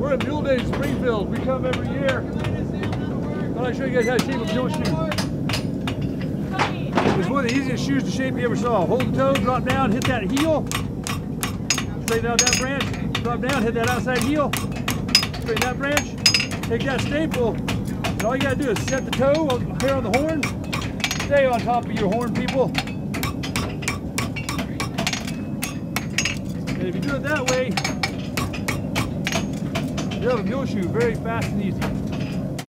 We're at Dual Days Springfield. We come every year. But I'll show you guys how to shape a dual shoe. It's one of the easiest shoes to shape you ever saw. Hold the toe, drop down, hit that heel. Straighten out that branch. Drop down, hit that outside heel. Straighten that branch. Take that staple. And all you gotta do is set the toe here on the horn. Stay on top of your horn, people. And if you do it that way, you'll have a mule shoe very fast and easy.